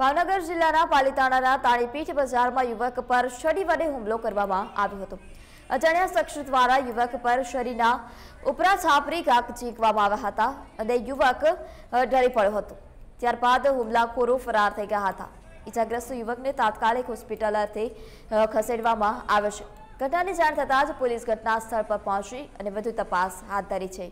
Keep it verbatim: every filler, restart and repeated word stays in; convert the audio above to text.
ભાવનગર જિલ્લાના પાલીતાણાના તાળીપીઠ બજારમાં યુવક પર છરી વડે હુમલો કરવામાં આવ્યો હતો। અજાણ્યા શખ્સ દ્વારા યુવક પર છરીના ઉપરા છાપરી ઘા ઝીંકવામાં આવ્યા હતા અને યુવક ઢળી પડ્યો હતો। ત્યારબાદ હુમલાખોરો ફરાર થઈ ગયા હતા। ઈજાગ્રસ્ત યુવકને તાત્કાલિક હોસ્પિટલથી ખસેડવામાં આવ્યો છે। ઘટનાની જાણ થતાં જ પોલીસ ઘટના સ્થળ પર પહોંચી અને વધુ તપાસ હાથ ધરી છે।